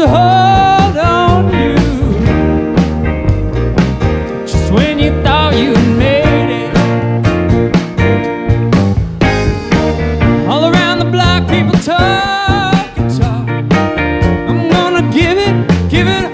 a hold on you, just when you thought you made it. All around the block people talk and talk. I'm gonna give it